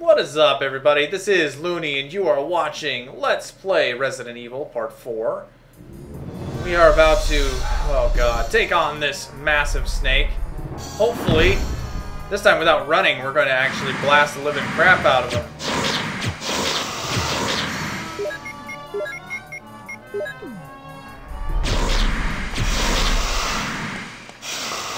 What is up, everybody? This is Looney, and you are watching Let's Play Resident Evil Part 4. We are about to, oh god, take on this massive snake. Hopefully, this time without running, we're going to actually blast the living crap out of him.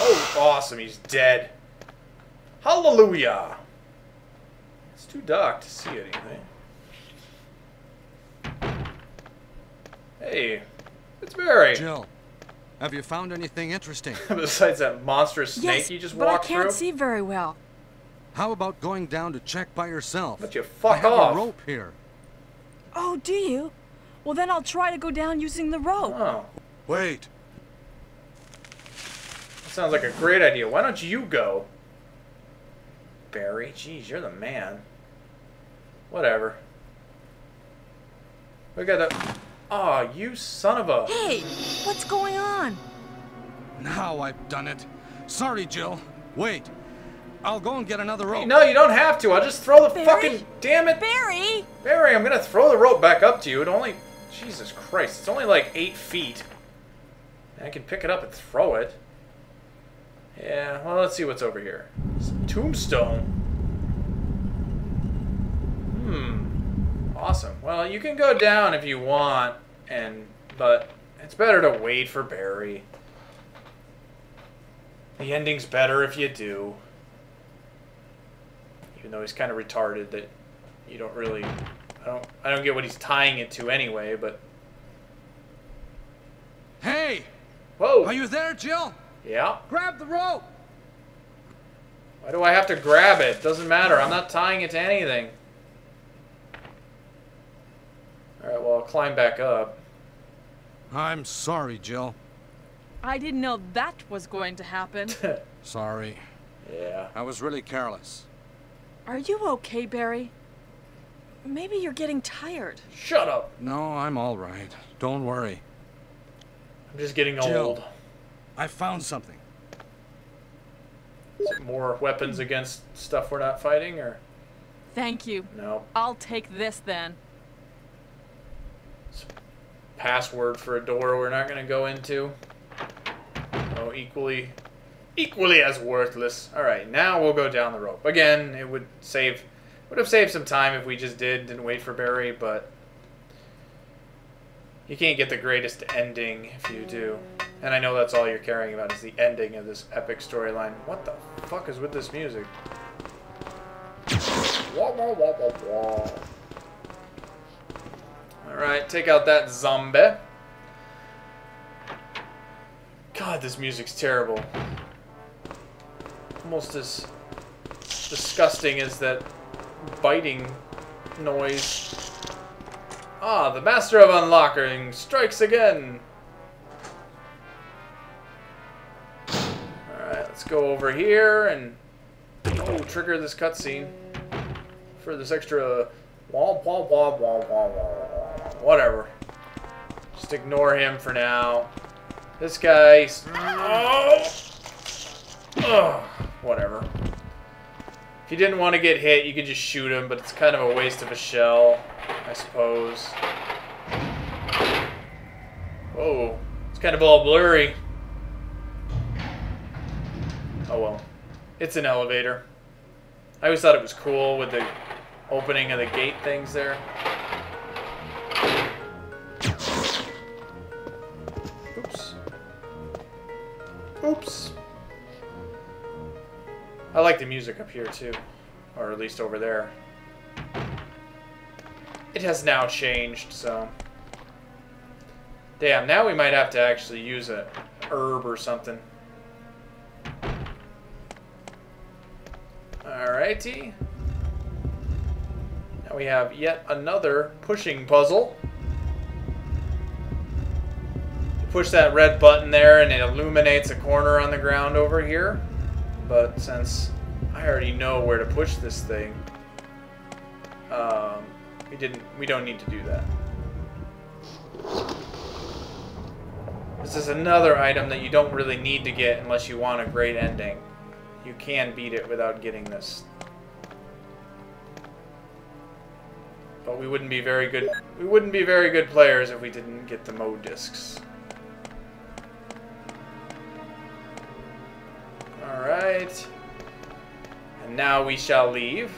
Oh, awesome, he's dead. Hallelujah! It's too dark to see anything. Hey, it's Barry. Jill, have you found anything interesting? Besides that monstrous snake you just walked through? Yes, but I can't see very well. How about going down to check by yourself? But you fuck off. I have a rope here. Oh, do you? Well, then I'll try to go down using the rope. Oh. Wait. That sounds like a great idea. Why don't you go? Barry, jeez, you're the man. Whatever. We got the. Aw, you son of a. Hey, what's going on? Now I've done it. Sorry, Jill. Wait, I'll go and get another rope. Hey, no, you don't have to. I'll just throw the fucking. Damn it, Barry! Barry, I'm gonna throw the rope back up to you. It only. Jesus Christ, it's only like 8 feet. And I can pick it up and throw it. Yeah, well, let's see what's over here. Some tombstone. Awesome. Well, you can go down if you want, but it's better to wait for Barry. The ending's better if you do. Even though he's kind of retarded that you don't really... I don't get what he's tying it to anyway, but... Hey! Whoa! Are you there, Jill? Yeah. Grab the rope. Why do I have to grab it? Doesn't matter. I'm not tying it to anything. All right. Well, I'll climb back up. I'm sorry, Jill. I didn't know that was going to happen. Sorry. Yeah. I was really careless. Are you okay, Barry? Maybe you're getting tired. Shut up. No, I'm all right. Don't worry. I'm just getting old. I found something. Is it more weapons against stuff we're not fighting, or? Thank you. No. I'll take this then. It's a password for a door we're not going to go into. Oh, equally as worthless. All right, now we'll go down the rope again. It would have saved some time if we just didn't wait for Barry, but you can't get the greatest ending if you do. And I know that's all you're caring about is the ending of this epic storyline. What the fuck is with this music? Wah, wah, wah, wah, wah. Alright, take out that zombie. God, this music's terrible. Almost as disgusting as that biting noise. Ah, the master of unlocking strikes again. Let's go over here and trigger this cutscene for this extra womp womp womp womp womp. Whatever. Just ignore him for now. This guy. Oh. Ugh. Whatever. If you didn't want to get hit, you could just shoot him, but it's kind of a waste of a shell, I suppose. Whoa, it's kind of all blurry. Oh well, it's an elevator. I always thought it was cool with the opening of the gate things there. Oops. Oops. I like the music up here too, or at least over there. It has now changed, so. Damn, now we might have to actually use a herb or something. Alrighty. Now we have yet another pushing puzzle. You push that red button there and it illuminates a corner on the ground over here. But since I already know where to push this thing, we don't need to do that. This is another item that you don't really need to get unless you want a great ending. You can beat it without getting this. But we wouldn't be very good players if we didn't get the mode discs. Alright. And now we shall leave.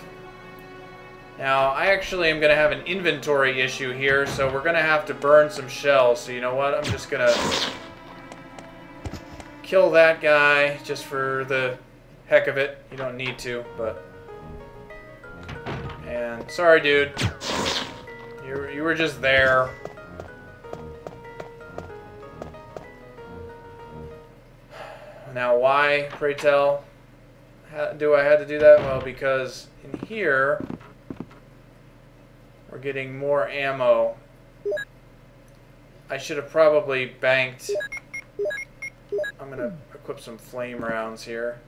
Now, I actually am going to have an inventory issue here, so we're going to have to burn some shells. So you know what? I'm just going to kill that guy just for the heck of it. You don't need to, but... And sorry, dude. You were just there. Now, why, pray tell, do I have to do that? Well, because in here... We're getting more ammo. I should have probably banked. I'm going to equip some flame rounds here.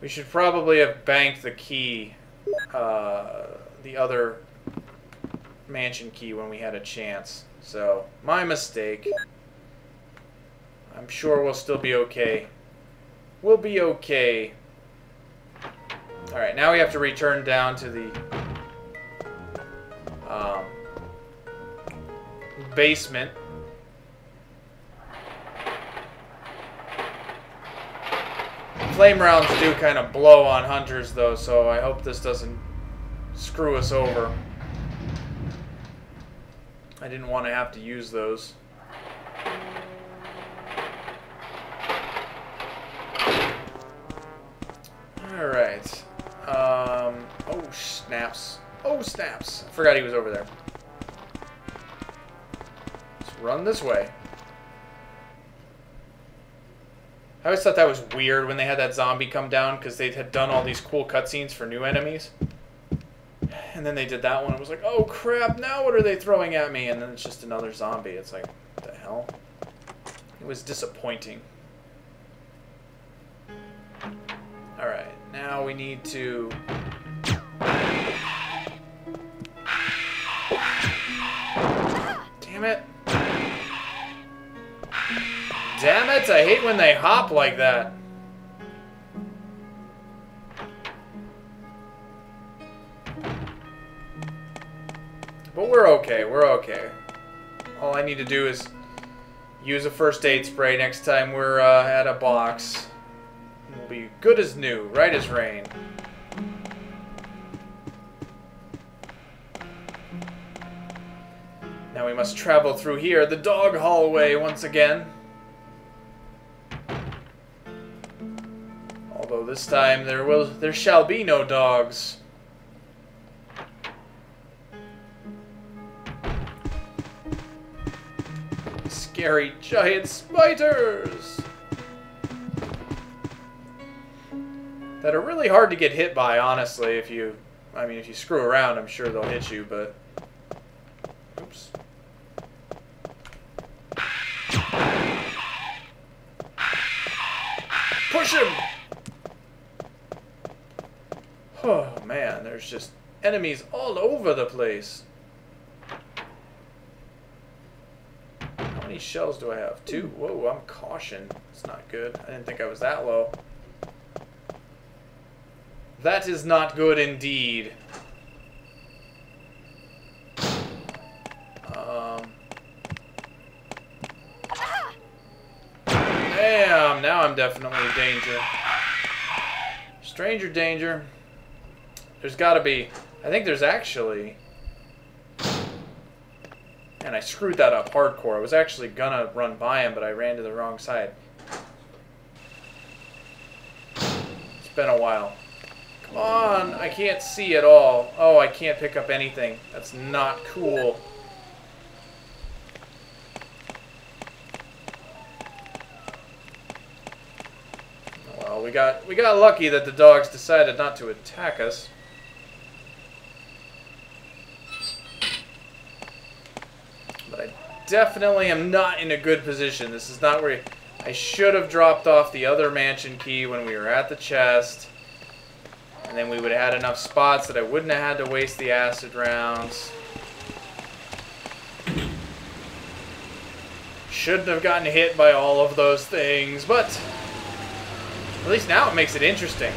We should probably have banked the key, the other mansion key when we had a chance. So, my mistake. I'm sure we'll still be okay. We'll be okay. Alright, now we have to return down to the basement. Flame rounds do kind of blow on hunters, though, so I hope this doesn't screw us over. I didn't want to have to use those. Alright. Oh, snaps. Oh, snaps. I forgot he was over there. Let's run this way. I always thought that was weird when they had that zombie come down because they had done all these cool cutscenes for new enemies. And then they did that one. It was like, oh, crap, now what are they throwing at me? And then it's just another zombie. It's like, what the hell? It was disappointing. Alright. Now we need to... Damn it. Damn it, I hate when they hop like that. But we're okay, we're okay. All I need to do is use a first aid spray next time we're at a box. Will be good as new, right as rain. Now we must travel through here, the dog hallway once again. Although this time there shall be no dogs. Scary giant spiders. That are really hard to get hit by, honestly. I mean, if you screw around, I'm sure they'll hit you, but... Oops. Push him! Oh, man, there's just enemies all over the place. How many shells do I have? 2? Whoa, I'm caution. It's not good. I didn't think I was that low. That is not good indeed. Damn, now I'm definitely in danger. Stranger danger. There's gotta be... I think there's actually... And I screwed that up hardcore. I was actually gonna run by him, but I ran to the wrong side. It's been a while. Come on, I can't see at all. Oh, I can't pick up anything. That's not cool. Well, we got lucky that the dogs decided not to attack us. But I definitely am not in a good position. This is not where I should have dropped off the other mansion key when we were at the chest. And then we would have had enough spots that I wouldn't have had to waste the acid rounds. Shouldn't have gotten hit by all of those things, but at least now it makes it interesting.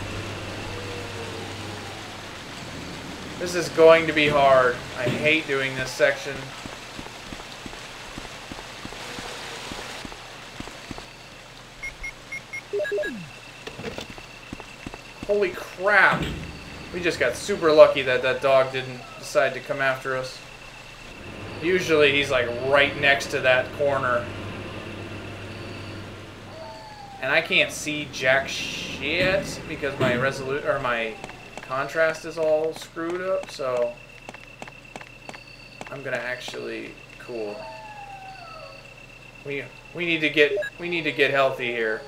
This is going to be hard. I hate doing this section. Holy crap! We just got super lucky that that dog didn't decide to come after us. Usually he's like right next to that corner. And I can't see jack shit because my my contrast is all screwed up, so I'm gonna actually cool. We need to get healthy here.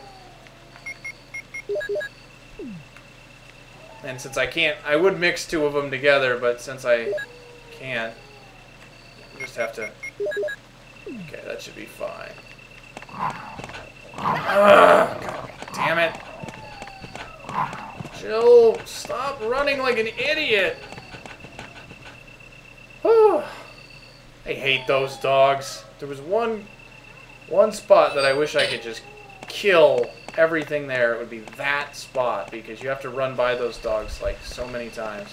And since I can't, I would mix two of them together, but since I can't, I just have to. Okay, that should be fine. Ugh, God damn it. Jill, stop running like an idiot. Whew. I hate those dogs. There was one spot that I wish I could just kill everything there. It would be that spot because you have to run by those dogs like so many times.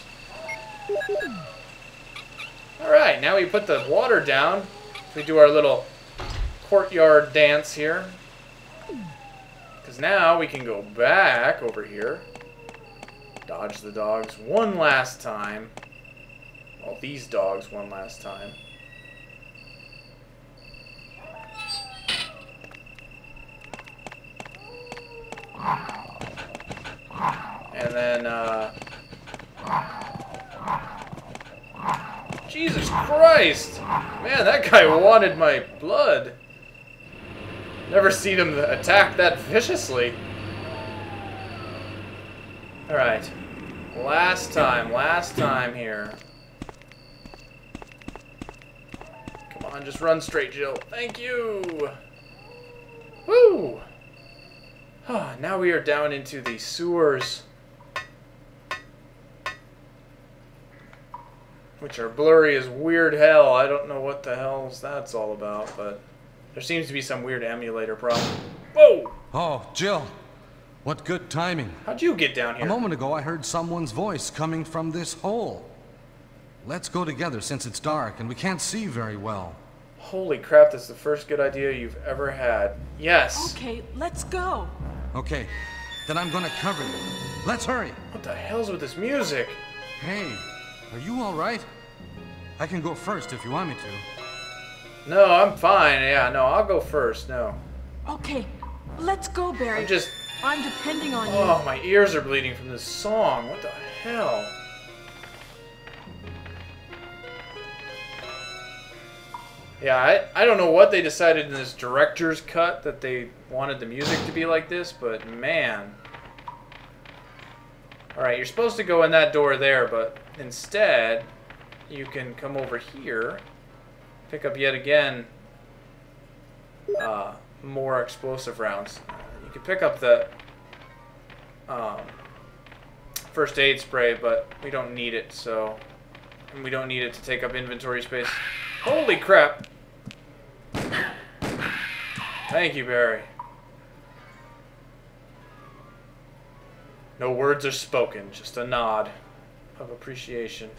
Alright, now we put the water down. We do our little courtyard dance here. Because now we can go back over here. Dodge the dogs one last time. Well, these dogs one last time. And then, Jesus Christ! Man, that guy wanted my blood. Never seen him attack that viciously. Alright. Last time here. Come on, just run straight, Jill. Thank you! Woo! Now we are down into the sewers. Which are blurry as weird hell. I don't know what the hell that's all about, but there seems to be some weird emulator problem. Whoa! Oh, Jill. What good timing. How'd you get down here? A moment ago, I heard someone's voice coming from this hole. Let's go together since it's dark and we can't see very well. Holy crap, that's the first good idea you've ever had. Yes. Okay, let's go. Okay, then I'm gonna cover you. Let's hurry. What the hell's with this music? Hey, are you all right? I can go first if you want me to. No, I'm fine. Yeah, no, I'll go first. No. Okay, let's go, Barry. I'm depending on you. Oh, my ears are bleeding from this song. What the hell? Yeah, I don't know what they decided in this director's cut that they wanted the music to be like this, but man. Alright, you're supposed to go in that door there, but instead, you can come over here, pick up yet again more explosive rounds. You can pick up the first aid spray, but we don't need it, so... And we don't need it to take up inventory space. Holy crap! Thank you, Barry. No words are spoken, just a nod of appreciation.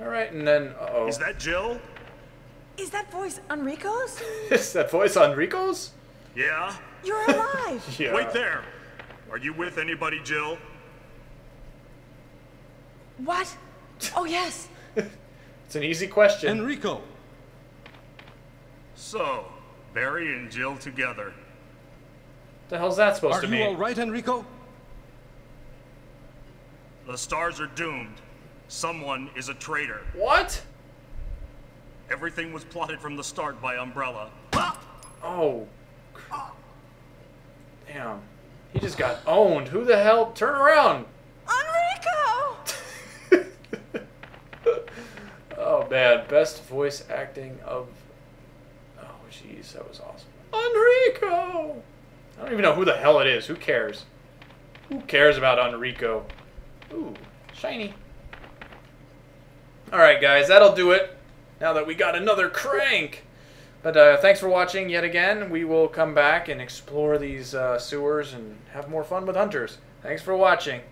Alright, and then, uh-oh. Is that Jill? Is that voice Enrico's? Is that voice Enrico's? Yeah. You're alive! Yeah. Wait there! Are you with anybody, Jill? What? Oh, yes. It's an easy question. Enrico. So, Barry and Jill together. The hell's that supposed to mean? Are you all right, Enrico? The stars are doomed. Someone is a traitor. What? Everything was plotted from the start by Umbrella. Oh. Damn. He just got owned. Who the hell? Turn around. Oh, man. Best voice acting of... Oh, jeez. That was awesome. Enrico! I don't even know who the hell it is. Who cares? Who cares about Enrico? Ooh, shiny. Alright, guys. That'll do it. Now that we got another crank. But thanks for watching yet again. We will come back and explore these sewers and have more fun with hunters. Thanks for watching.